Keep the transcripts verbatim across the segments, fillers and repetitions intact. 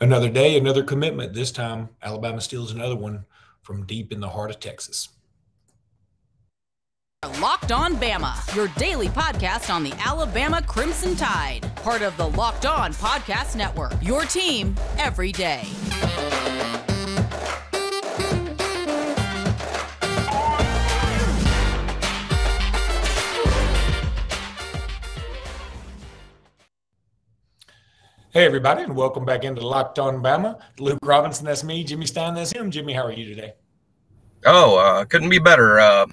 Another day, another commitment. This time, Alabama steals another one from deep in the heart of Texas. Locked on Bama, your daily podcast on the Alabama Crimson Tide. Part of the Locked On Podcast Network, your team every day. Hey, everybody, and welcome back into Locked On Bama. Luke Robinson, that's me. Jimmy Stein, that's him. Jimmy, how are you today? Oh, uh, couldn't be better. Uh,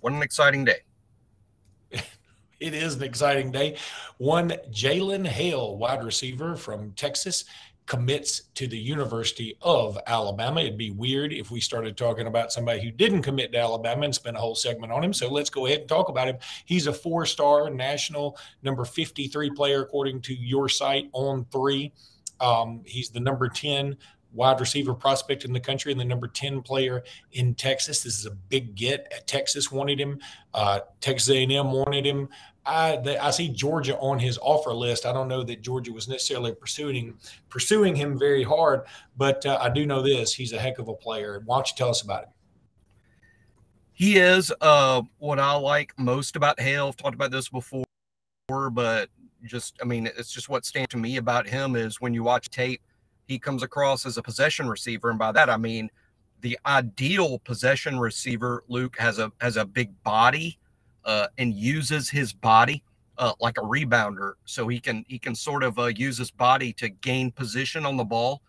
what an exciting day. It is an exciting day. One Jalen Hale, wide receiver from Texas, commits to the University of Alabama. It'd be weird if we started talking about somebody who didn't commit to Alabama and spent a whole segment on him. So let's go ahead and talk about him. He's a four-star national number fifty-three player, according to your site on three. Um, he's the number ten wide receiver prospect in the country and the number ten player in Texas. This is a big get. Texas wanted him. Uh, Texas A and M wanted him. I, the, I see Georgia on his offer list. I don't know that Georgia was necessarily pursuing pursuing him very hard, but uh, I do know this. He's a heck of a player. Why don't you tell us about him? He is uh, what I like most about Hale. I've talked about this before, but just, I mean, it's just what stands to me about him is when you watch tape, he comes across as a possession receiver. And by that, I mean the ideal possession receiver, Luke, has a has a big body. Uh, and uses his body uh, like a rebounder, so he can he can sort of uh, use his body to gain position on the ball.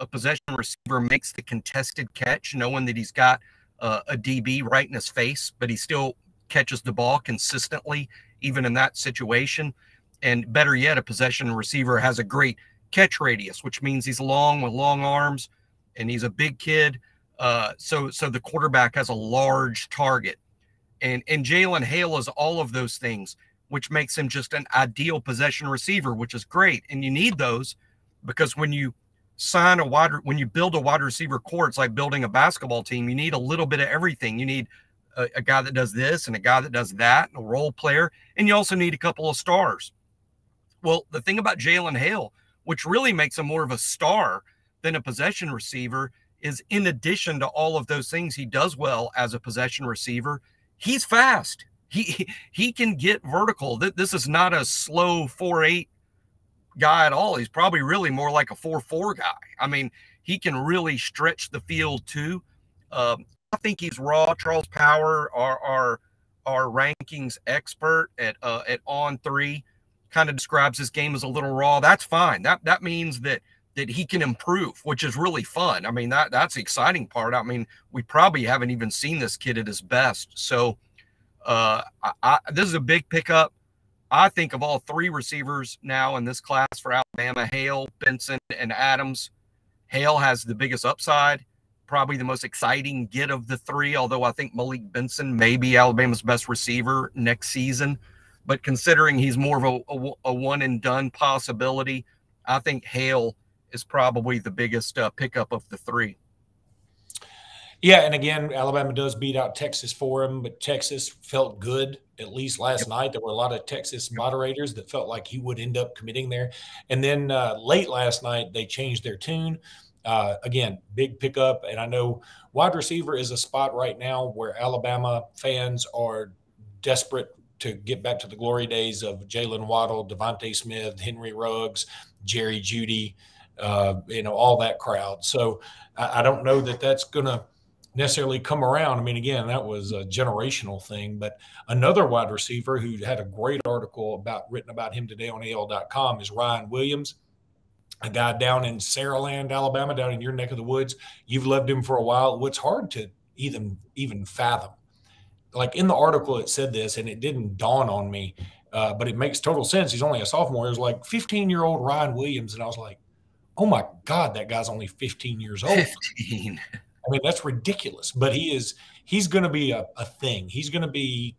A possession receiver makes the contested catch, knowing that he's got uh, a D B right in his face, but he still catches the ball consistently, even in that situation. And better yet, a possession receiver has a great catch radius, which means he's long with long arms, and he's a big kid. Uh, so so the quarterback has a large target. And, and Jalen Hale is all of those things, which makes him just an ideal possession receiver, which is great. And you need those because when you sign a wide, when you build a wide receiver core, it's like building a basketball team. You need a little bit of everything. You need a, a guy that does this and a guy that does that, and a role player. And you also need a couple of stars. Well, the thing about Jalen Hale, which really makes him more of a star than a possession receiver, is in addition to all of those things he does well as a possession receiver, he's fast. He he can get vertical. This is not a slow four eight guy at all. He's probably really more like a four four guy. I mean, he can really stretch the field too. Um, I think he's raw. Charles Power, our our, our rankings expert at uh, at on three, kind of describes his game as a little raw. That's fine. That that means that that he can improve, which is really fun. I mean, that that's the exciting part. I mean, we probably haven't even seen this kid at his best. So uh, I, I, this is a big pickup. I think of all three receivers now in this class for Alabama, Hale, Benson, and Adams, Hale has the biggest upside, probably the most exciting get of the three, although I think Malik Benson may be Alabama's best receiver next season. But considering he's more of a, a, a one-and-done possibility, I think Hale is probably the biggest uh, pickup of the three. Yeah, and again, Alabama does beat out Texas for him, but Texas felt good, at least last yep. night. There were a lot of Texas yep. moderators that felt like he would end up committing there. And then uh, late last night, they changed their tune. Uh, again, big pickup, and I know wide receiver is a spot right now where Alabama fans are desperate to get back to the glory days of Jaylen Waddell, Devontae Smith, Henry Ruggs, Jerry Judy, Uh, you know, all that crowd. So I, I don't know that that's going to necessarily come around. I mean, again, that was a generational thing, but another wide receiver who had a great article about written about him today on A L dot com is Ryan Williams, a guy down in Saraland, Alabama, down in your neck of the woods. You've loved him for a while. What's hard to even, even fathom, like in the article, it said this and it didn't dawn on me, uh, but it makes total sense. He's only a sophomore. It was like fifteen year old Ryan Williams. And I was like, oh my God, that guy's only fifteen years old. fifteen. I mean, that's ridiculous. But he is, he's going to be a, a thing. He's going to be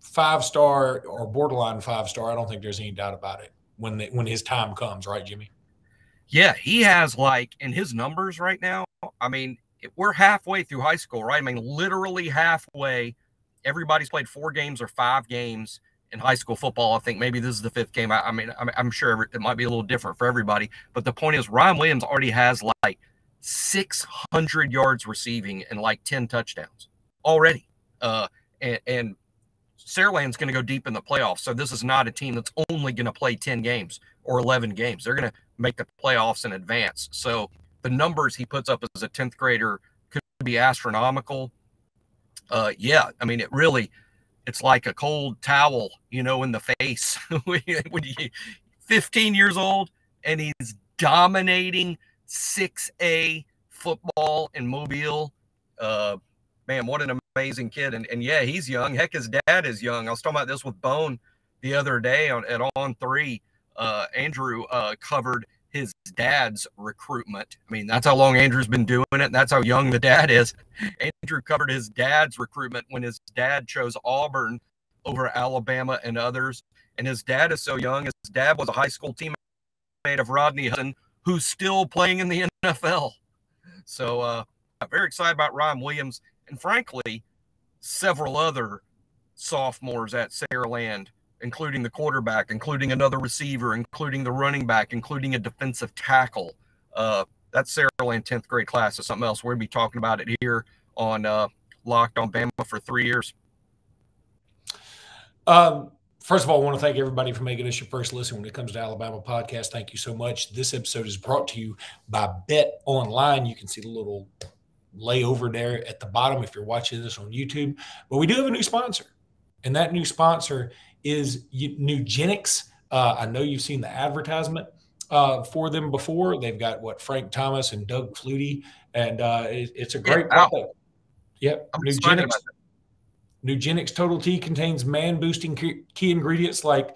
five-star or borderline five-star. I don't think there's any doubt about it when the, when his time comes, right, Jimmy? Yeah, he has like, in his numbers right now, I mean, we're halfway through high school, right? I mean, literally halfway. Everybody's played four games or five games, in high school football. I think maybe this is the fifth game. I, I mean, I'm, I'm sure it might be a little different for everybody. But the point is, Ryan Williams already has like six hundred yards receiving and like ten touchdowns already. Uh, and, and Saraland's going to go deep in the playoffs. So this is not a team that's only going to play ten games or eleven games. They're going to make the playoffs in advance. So the numbers he puts up as a tenth grader could be astronomical. Uh, yeah, I mean, it really, it's like a cold towel, you know, in the face. When you fifteen years old and he's dominating six A football in Mobile. Uh, man, what an amazing kid. And, and yeah, he's young. Heck, his dad is young. I was talking about this with Bone the other day on, at On three. Uh, Andrew uh, covered his dad's recruitment. I mean, that's how long Andrew's been doing it, and that's how young the dad is. Andrew covered his dad's recruitment when his dad chose Auburn over Alabama and others. And his dad is so young. His dad was a high school teammate of Rodney Hudson, who's still playing in the N F L. So uh, I'm very excited about Ryan Williams and, frankly, several other sophomores at Saraland, including the quarterback, including another receiver, including the running back, including a defensive tackle. Uh, that Saraland tenth grade class is something else. We're going to be talking about it here on uh, Locked on Bama for three years. Um, first of all, I want to thank everybody for making us your first listen when it comes to Alabama podcast. Thank you so much. This episode is brought to you by Bet Online. You can see the little layover there at the bottom if you're watching this on YouTube. But we do have a new sponsor, and that new sponsor is Nugenix. Uh, I know you've seen the advertisement uh, for them before. They've got, what, Frank Thomas and Doug Flutie, and uh, it, it's a great yeah, product. Yep, Nugenix. Nugenix Total T contains man-boosting key ingredients like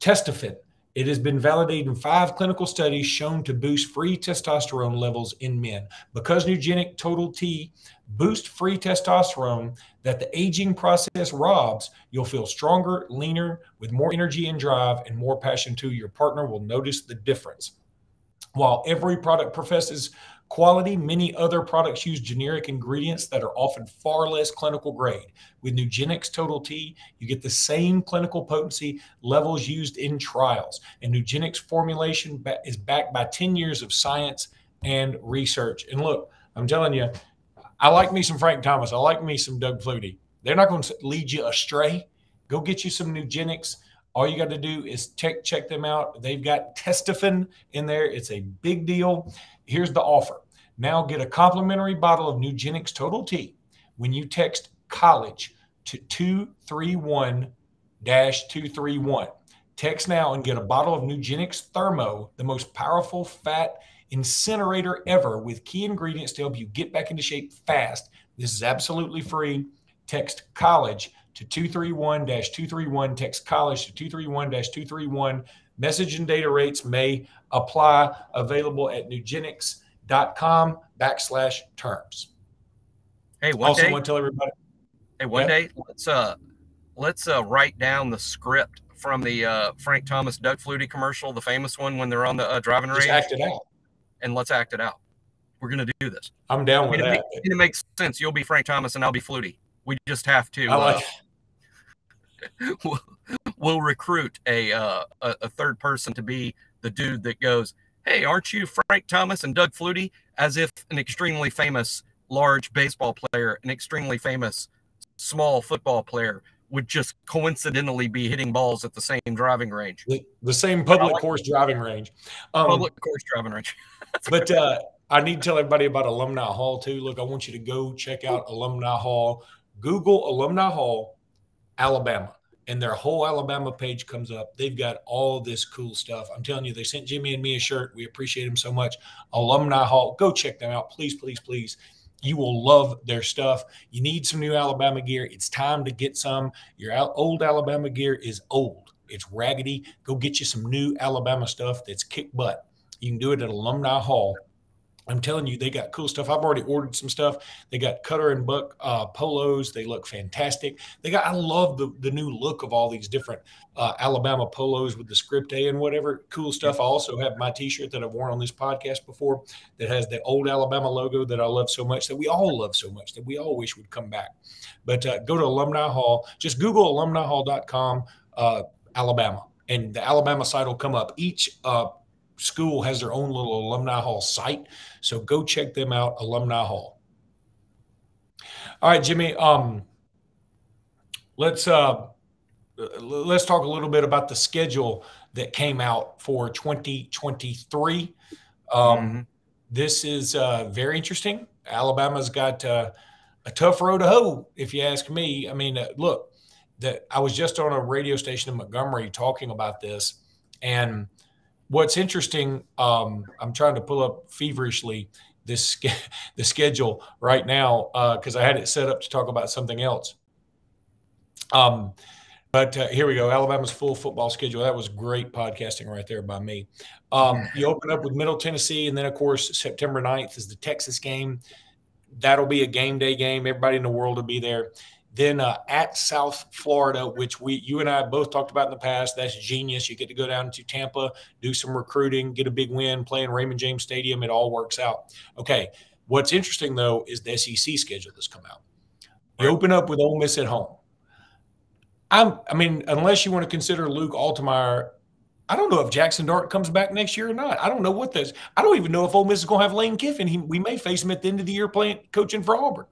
Testofen. It has been validated in five clinical studies shown to boost free testosterone levels in men. Because Nugenix Total T boosts free testosterone that the aging process robs, you'll feel stronger, leaner, with more energy and drive, and more passion too. Your partner will notice the difference. While every product professes quality, many other products use generic ingredients that are often far less clinical grade. With Nugenix Total T, you get the same clinical potency levels used in trials. And Nugenix formulation is backed by ten years of science and research. And look, I'm telling you, I like me some Frank Thomas. I like me some Doug Flutie. They're not going to lead you astray. Go get you some Nugenix. All you got to do is check, check them out. They've got Testofen in there. It's a big deal. Here's the offer. Now get a complimentary bottle of Nugenix Total T when you text COLLEGE to two three one two three one. Text now and get a bottle of Nugenix Thermo, the most powerful fat incinerator ever, with key ingredients to help you get back into shape fast. This is absolutely free. Text COLLEGE to two three one two three one. Text COLLEGE to two three one two three one. Message and data rates may apply. Available at nugenix dot com backslash terms. Hey, one also day, want to tell everybody. Hey, one yeah. day let's uh let's uh write down the script from the uh, Frank Thomas Doug Flutie commercial, the famous one when they're on the uh, driving range. Let's act it out, and let's act it out. We're gonna do this. I'm down I mean, with it that. Makes, it makes sense. You'll be Frank Thomas, and I'll be Flutie. We just have to. I like uh, We'll, we'll recruit a, uh, a a third person to be the dude that goes, "Hey, aren't you Frank Thomas and Doug Flutie?" As if an extremely famous large baseball player, an extremely famous small football player would just coincidentally be hitting balls at the same driving range. The, the same public like course driving range. Um, public course driving range. But uh, I need to tell everybody about Alumni Hall too. Look, I want you to go check out Alumni Hall. Google Alumni Hall Alabama, and their whole Alabama page comes up. They've got all this cool stuff. I'm telling you, they sent Jimmy and me a shirt. We appreciate them so much. Alumni Hall, go check them out. Please, please, please. You will love their stuff. You need some new Alabama gear. It's time to get some. Your old Alabama gear is old. It's raggedy. Go get you some new Alabama stuff that's kick butt. You can do it at Alumni Hall. I'm telling you, they got cool stuff. I've already ordered some stuff. They got Cutter and Buck uh, polos. They look fantastic. They got. I love the, the new look of all these different uh, Alabama polos with the script A and whatever cool stuff. I also have my T-shirt that I've worn on this podcast before that has the old Alabama logo that I love so much, that we all love so much, that we all wish would come back. But uh, go to Alumni Hall. Just Google alumni hall dot com. uh, Alabama, and the Alabama site will come up. Each uh, school has their own little Alumni Hall site, so go check them out, Alumni Hall. All right, Jimmy, um, let's uh, let's talk a little bit about the schedule that came out for twenty twenty-three. Um, mm-hmm. This is uh, very interesting. Alabama's got uh, a tough road to hoe, if you ask me. I mean, uh, look, the, I was just on a radio station in Montgomery talking about this. And what's interesting, um, I'm trying to pull up feverishly this the schedule right now because uh, I had it set up to talk about something else. Um, but uh, here we go. Alabama's full football schedule. That was great podcasting right there by me. Um, you open up with Middle Tennessee, and then, of course, September ninth is the Texas game. That'll be a game day game. Everybody in the world will be there. Then uh, at South Florida, which we, you and I both talked about in the past, that's genius. You get to go down to Tampa, do some recruiting, get a big win, play in Raymond James Stadium. It all works out. Okay, what's interesting, though, is the S E C schedule that's come out. You open up with Ole Miss at home. I'm, I mean, unless you want to consider Luke Altemeyer, I don't know if Jackson Dart comes back next year or not. I don't know what this – I don't even know if Ole Miss is going to have Lane Kiffin. He, we may face him at the end of the year playing coaching for Auburn.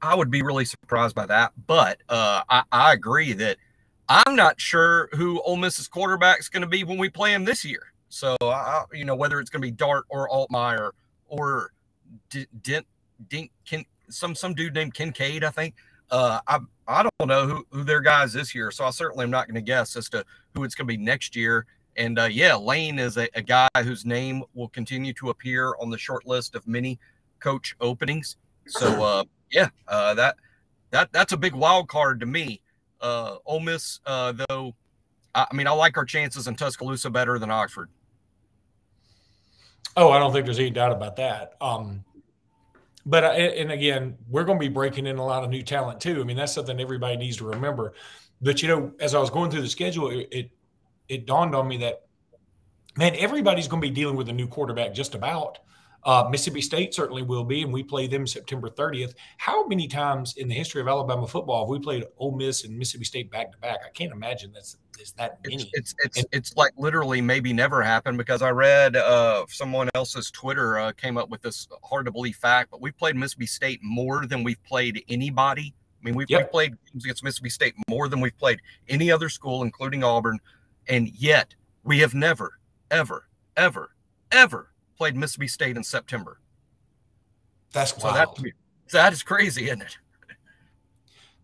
I would be really surprised by that, but uh, I, I agree that I'm not sure who Ole Miss's quarterback is going to be when we play him this year. So, I, you know, whether it's going to be Dart or Altemeyer or D- D- D- Ken, some some dude named Kincaid, I think. Uh, I I don't know who, who their guy is this year, so I certainly am not going to guess as to who it's going to be next year. And, uh, yeah, Lane is a, a guy whose name will continue to appear on the short list of many coach openings. So, uh, yeah, uh, that that that's a big wild card to me. Uh, Ole Miss, uh, though, I, I mean, I like our chances in Tuscaloosa better than Oxford. Oh, I don't think there's any doubt about that. Um, but I, and again, we're going to be breaking in a lot of new talent too. I mean, that's something everybody needs to remember. But you know, as I was going through the schedule, it it, it dawned on me that man, everybody's going to be dealing with a new quarterback just about. Uh, Mississippi State certainly will be, and we play them September thirtieth. How many times in the history of Alabama football have we played Ole Miss and Mississippi State back-to-back? I can't imagine that's is that many. It's it's it's, it's like literally maybe never happened because I read uh, someone else's Twitter uh, came up with this hard-to-believe fact, but we've played Mississippi State more than we've played anybody. I mean, we've, yep. we've played games against Mississippi State more than we've played any other school, including Auburn, and yet we have never, ever, ever, ever played Mississippi State in September. That's wild. So that, that is crazy, isn't it?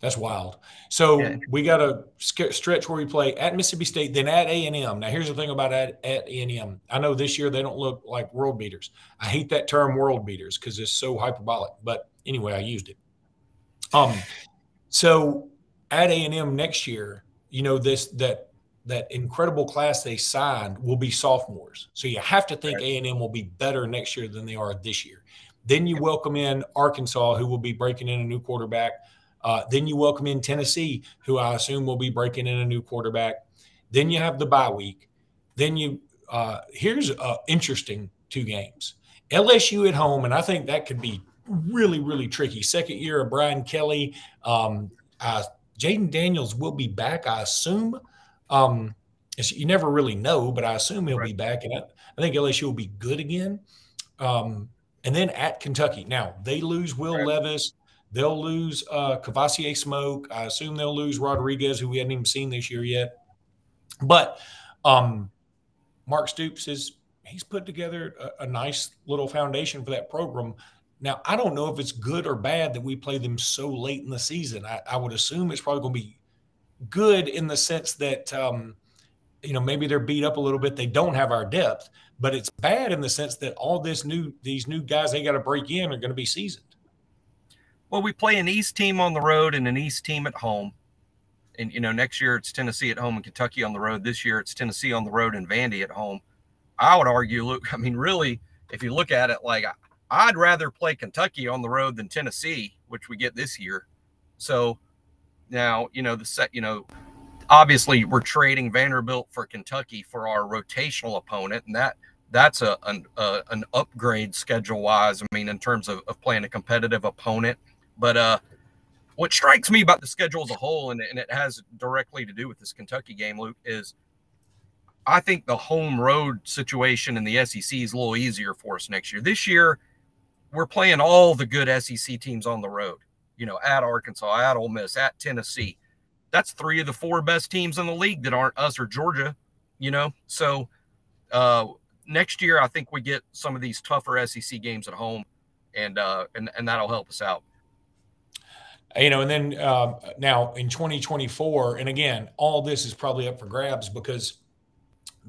That's wild. So yeah. We got a stretch where we play at Mississippi State, then at A and M. Now, here's the thing about at, at A and M. I know this year they don't look like world beaters. I hate that term world beaters because it's so hyperbolic. But anyway, I used it. Um, So at A and M next year, you know, this that – that incredible class they signed will be sophomores. So you have to think right. A and M will be better next year than they are this year. Then you welcome in Arkansas, who will be breaking in a new quarterback. Uh, then you welcome in Tennessee, who I assume will be breaking in a new quarterback. Then you have the bye week. Then you uh, – here's uh, interesting two games. L S U at home, and I think that could be really, really tricky. Second year of Brian Kelly. Um, uh, Jaden Daniels will be back, I assume. Um, you never really know, but I assume he'll right. be back. And I, I think L S U will be good again. Um, and then at Kentucky. Now, they lose Will right. Levis. They'll lose uh, Kavassie Smoke. I assume they'll lose Rodriguez, who we hadn't even seen this year yet. But um, Mark Stoops, is he's put together a, a nice little foundation for that program. Now, I don't know if it's good or bad that we play them so late in the season. I, I would assume it's probably going to be good in the sense that, um, you know, maybe they're beat up a little bit. They don't have our depth, but it's bad in the sense that all this new, these new guys they got to break in are going to be seasoned. Well, we play an East team on the road and an East team at home. And, you know, next year it's Tennessee at home and Kentucky on the road. This year it's Tennessee on the road and Vandy at home. I would argue, Luke, I mean, really, if you look at it, like I'd rather play Kentucky on the road than Tennessee, which we get this year. So, now, you know, the set, you know, obviously we're trading Vanderbilt for Kentucky for our rotational opponent. And that that's a an, a, an upgrade schedule wise. I mean, in terms of, of playing a competitive opponent. But uh, what strikes me about the schedule as a whole, and, and it has directly to do with this Kentucky game, Luke, is I think the home road situation in the S E C is a little easier for us next year. This year, we're playing all the good S E C teams on the road, you know, at Arkansas, at Ole Miss, at Tennessee. That's three of the four best teams in the league that aren't us or Georgia, you know. So uh, next year, I think we get some of these tougher S E C games at home, and uh, and, and that'll help us out. You know, and then um, now in twenty twenty-four, and again, all this is probably up for grabs because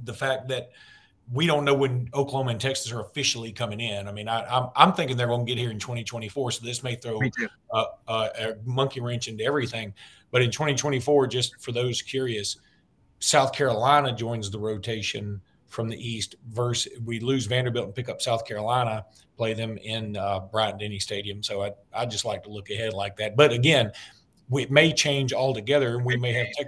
the fact that we don't know when Oklahoma and Texas are officially coming in. I mean, I, I'm, I'm thinking they're going to get here in twenty twenty-four, so this may throw uh, uh, a monkey wrench into everything. But in twenty twenty-four, just for those curious, South Carolina joins the rotation from the East. Versus, we lose Vanderbilt and pick up South Carolina, play them in uh, Bryant-Denny Stadium. So I, I just like to look ahead like that. But again, it may change altogether, and we may have tech,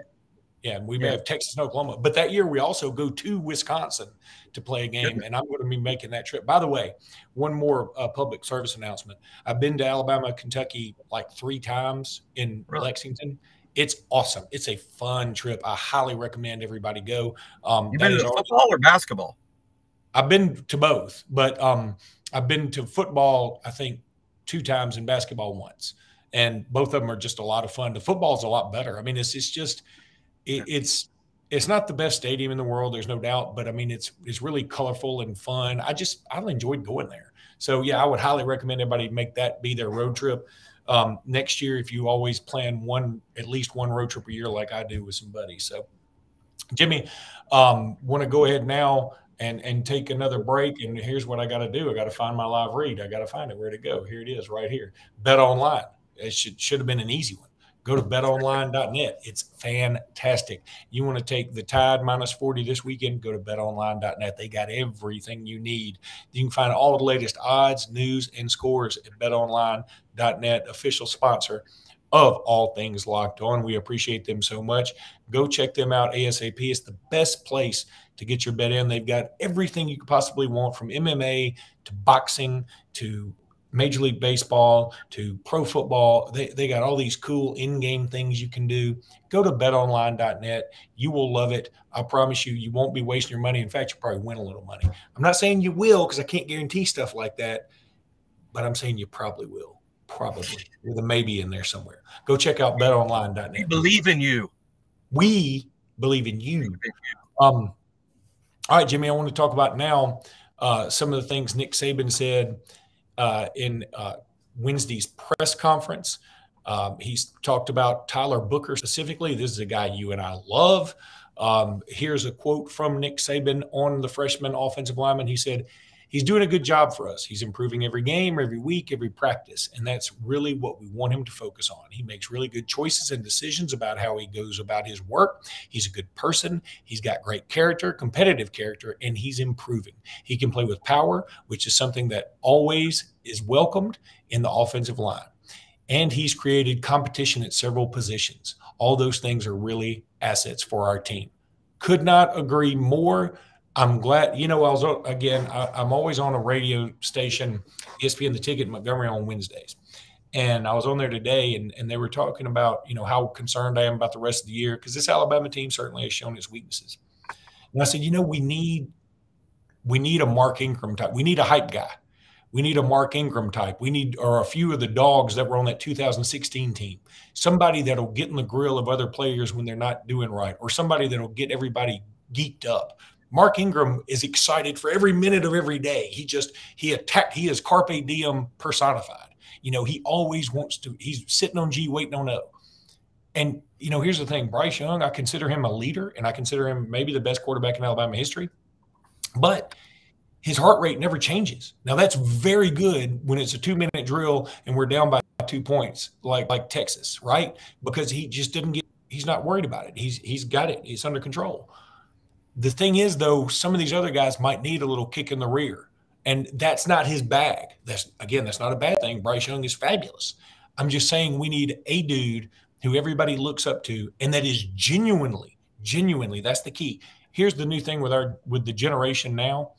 yeah, we may yeah. have Texas and Oklahoma. But that year we also go to Wisconsin to play a game, and I'm going to be making that trip. By the way, one more uh, public service announcement. I've been to Alabama, Kentucky like three times in really? Lexington. It's awesome. It's a fun trip. I highly recommend everybody go. Um, You've been to football or basketball? I've been to both, but um, I've been to football, I think, two times and basketball once. And both of them are just a lot of fun. The football's a lot better. I mean, it's it's just it, it's it's not the best stadium in the world. There's no doubt, but I mean, it's it's really colorful and fun. I just I enjoyed going there. So yeah, I would highly recommend everybody make that be their road trip. Um, next year, if you always plan one, at least one road trip a year, like I do with some buddies. So Jimmy, um, want to go ahead now and, and take another break. And here's what I got to do. I got to find my live read. I got to find it. Where to go? Here it is right here. Bet online. It should, should have been an easy one. Go to betonline dot net. It's fantastic. You want to take the Tide minus forty this weekend, go to betonline dot net. They got everything you need. You can find all the latest odds, news, and scores at betonline dot net, official sponsor of all things Locked On. We appreciate them so much. Go check them out ASAP. It's the best place to get your bet in. They've got everything you could possibly want, from M M A to boxing to Major League Baseball to pro football. They, they got all these cool in-game things you can do. Go to betonline dot net. You will love it. I promise you, you won't be wasting your money. In fact, you'll probably win a little money. I'm not saying you will, because I can't guarantee stuff like that, but I'm saying you probably will. Probably. With a maybe in there somewhere. Go check out betonline dot net. We believe in you. We believe in you. Um, all right, Jimmy, I want to talk about now uh, some of the things Nick Saban said Uh, in uh, Wednesday's press conference. Um, he's talked about Tyler Booker specifically. This is a guy you and I love. Um, here's a quote from Nick Saban on the freshman offensive lineman. He said, "He's doing a good job for us. He's improving every game, every week, every practice. And that's really what we want him to focus on. He makes really good choices and decisions about how he goes about his work. He's a good person. He's got great character, competitive character, and he's improving. He can play with power, which is something that always is welcomed in the offensive line. And he's created competition at several positions. All those things are really assets for our team." Could not agree more. I'm glad, you know, I was, again, I, I'm always on a radio station, E S P N The Ticket in Montgomery on Wednesdays. And I was on there today, and, and they were talking about, you know, how concerned I am about the rest of the year, because this Alabama team certainly has shown its weaknesses. And I said, you know, we need, we need a Mark Ingram type. We need a hype guy. We need a Mark Ingram type. We need, or a few of the dogs that were on that two thousand sixteen team. Somebody that'll get in the grill of other players when they're not doing right, or somebody that'll get everybody geeked up. Mark Ingram is excited for every minute of every day. He just, he attacked, he is carpe diem personified. You know, he always wants to, he's sitting on G, waiting on O. And, you know, here's the thing, Bryce Young, I consider him a leader, and I consider him maybe the best quarterback in Alabama history, but his heart rate never changes. Now, that's very good when it's a two-minute drill and we're down by two points, like like Texas, right? Because he just didn't get, he's not worried about it. He's He's got it. It's under control. The thing is, though, some of these other guys might need a little kick in the rear, and that's not his bag. That's, again, that's not a bad thing. Bryce Young is fabulous. I'm just saying we need a dude who everybody looks up to, and that is genuinely, genuinely, that's the key. Here's the new thing with our with the generation now.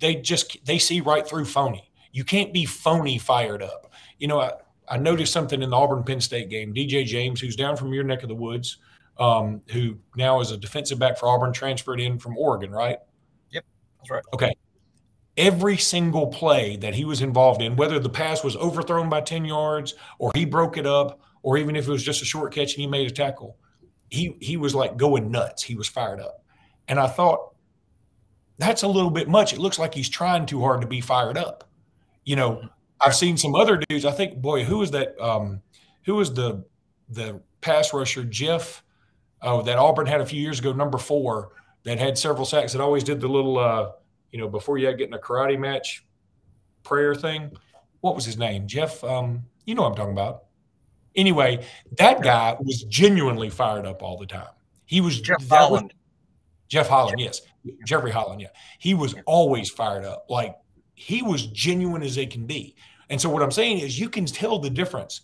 They just, they see right through phony. You can't be phony fired up. You know, I, I noticed something in the Auburn-Penn State game. D J James, who's down from your neck of the woods, um, who now is a defensive back for Auburn, transferred in from Oregon, right? Yep, that's right. Okay. Every single play that he was involved in, whether the pass was overthrown by ten yards or he broke it up or even if it was just a short catch and he made a tackle, he he was like going nuts. He was fired up. And I thought, that's a little bit much. It looks like he's trying too hard to be fired up. You know, I've seen some other dudes. I think, boy, who was that? Um, who was the the pass rusher, Jeff, oh, that Auburn had a few years ago, number four, that had several sacks, that always did the little uh, – you know, before you had getting a karate match prayer thing. What was his name? Jeff, um, you know what I'm talking about. Anyway, that guy was genuinely fired up all the time. He was – Jeff Holland. Was, Jeff Holland, Jeff. yes. Jeffrey Holland, yeah. He was always fired up. Like, he was genuine as they can be. And so what I'm saying is you can tell the difference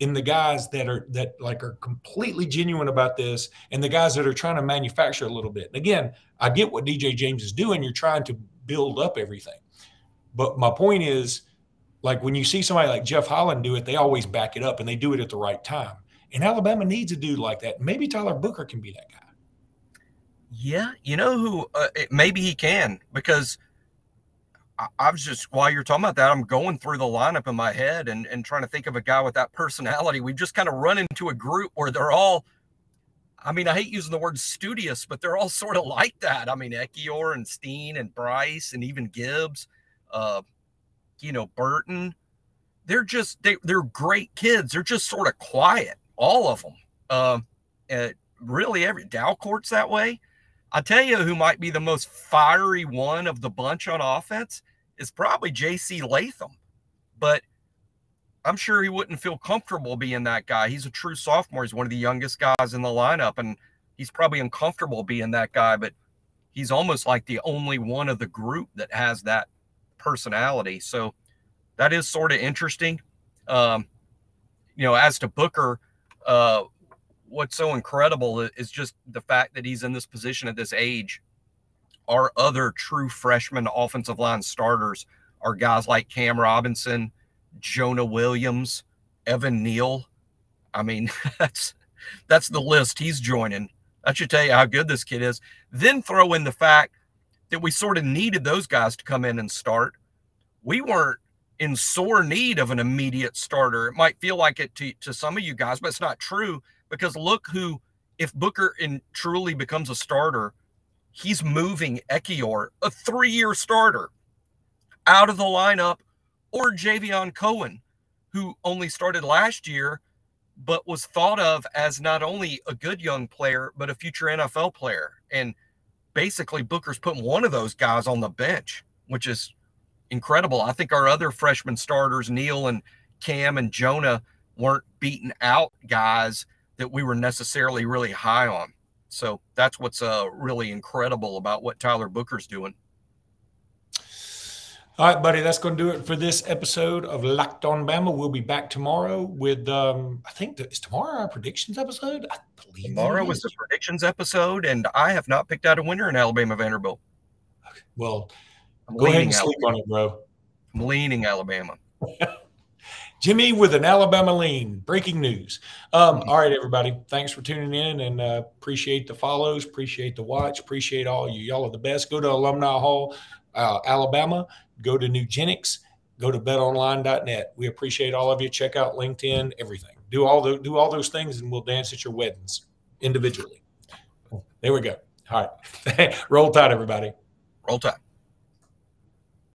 in the guys that are that like are completely genuine about this and the guys that are trying to manufacture a little bit. And again, I get what D J James is doing. You're trying to build up everything. But my point is, like, when you see somebody like Jeff Holland do it, they always back it up and they do it at the right time. And Alabama needs a dude like that. Maybe Tyler Booker can be that guy. Yeah, you know who uh, – maybe he can, because I, I was just – while you're talking about that, I'm going through the lineup in my head and, and trying to think of a guy with that personality. We've just kind of run into a group where they're all – I mean, I hate using the word studious, but they're all sort of like that. I mean, Ekiyor and Stein and Bryce and even Gibbs, uh, you know, Burton. They're just they, – they're great kids. They're just sort of quiet, all of them. Uh, and really, every Dalcourt's that way. I tell you who might be the most fiery one of the bunch on offense is probably J C Latham. But I'm sure he wouldn't feel comfortable being that guy. He's a true sophomore. He's one of the youngest guys in the lineup, and he's probably uncomfortable being that guy, but he's almost like the only one of the group that has that personality. So that is sort of interesting. Um, you know, as to Booker, uh, what's so incredible is just the fact that he's in this position at this age. Our other true freshman offensive line starters are guys like Cam Robinson, Jonah Williams, Evan Neal. I mean, that's that's the list he's joining. That should tell you how good this kid is. Then throw in the fact that we sort of needed those guys to come in and start. We weren't in sore need of an immediate starter. It might feel like it to, to some of you guys, but it's not true. Because look who, if Booker in, truly becomes a starter, he's moving Ekiyor, a three-year starter, out of the lineup, or Javion Cohen, who only started last year, but was thought of as not only a good young player, but a future N F L player. And basically Booker's putting one of those guys on the bench, which is incredible. I think our other freshman starters, Neil and Cam and Jonah, weren't beaten out guys that we were necessarily really high on. So that's what's uh, really incredible about what Tyler Booker's doing. All right, buddy, that's going to do it for this episode of Locked on Bama. We'll be back tomorrow with, um, I think, the, is tomorrow our predictions episode? I believe Tomorrow is the predictions episode, and I have not picked out a winner in Alabama Vanderbilt. Okay. Well, I'm go ahead and sleep Alabama. on it, bro. I'm leaning Alabama. Jimmy with an Alabama lean. Breaking news. Um, all right, everybody. Thanks for tuning in, and uh, appreciate the follows, appreciate the watch, appreciate all you. Y'all are the best. Go to Alumni Hall, uh, Alabama. Go to Nugenix. Go to bet online dot net. We appreciate all of you. Check out LinkedIn, everything. Do all, the, do all those things, and we'll dance at your weddings individually. There we go. All right. Roll Tide, everybody. Roll Tide.